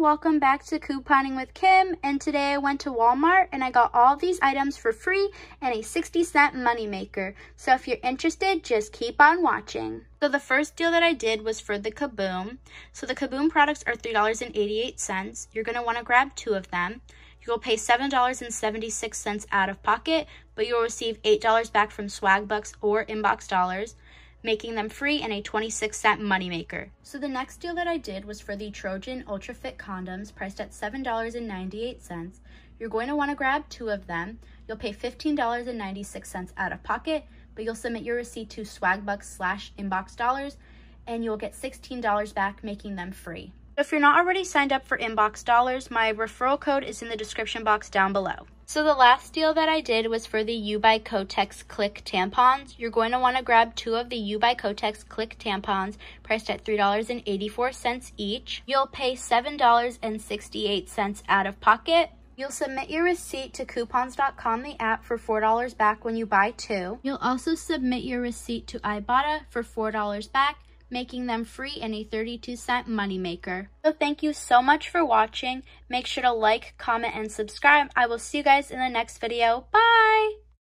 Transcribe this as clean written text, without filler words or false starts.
welcome back to Couponing with Kim, and today I went to Walmart and I got all these items for free and a 60-cent moneymaker. So if you're interested, just keep on watching. So the first deal that I did was for the Kaboom. So the Kaboom products are $3.88. You're going to want to grab two of them. You'll pay $7.76 out of pocket, but you'll receive $8 back from Swagbucks or InboxDollars, making them free and a 26-cent moneymaker. So the next deal that I did was for the Trojan Ultra Fit condoms priced at $7.98. You're going to want to grab two of them. You'll pay $15.96 out of pocket, but you'll submit your receipt to Swagbucks/InboxDollars, and you'll get $16 back, making them free. If you're not already signed up for InboxDollars, my referral code is in the description box down below. So the last deal that I did was for the U by Kotex Click tampons. You're going to want to grab two of the U by Kotex Click tampons priced at $3.84 each. You'll pay $7.68 out of pocket. You'll submit your receipt to coupons.com, the app, for $4 back when you buy two. You'll also submit your receipt to Ibotta for $4 back, making them free and a 32-cent moneymaker. So thank you so much for watching. Make sure to like, comment, and subscribe. I will see you guys in the next video. Bye!